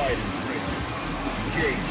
fighting. Engage.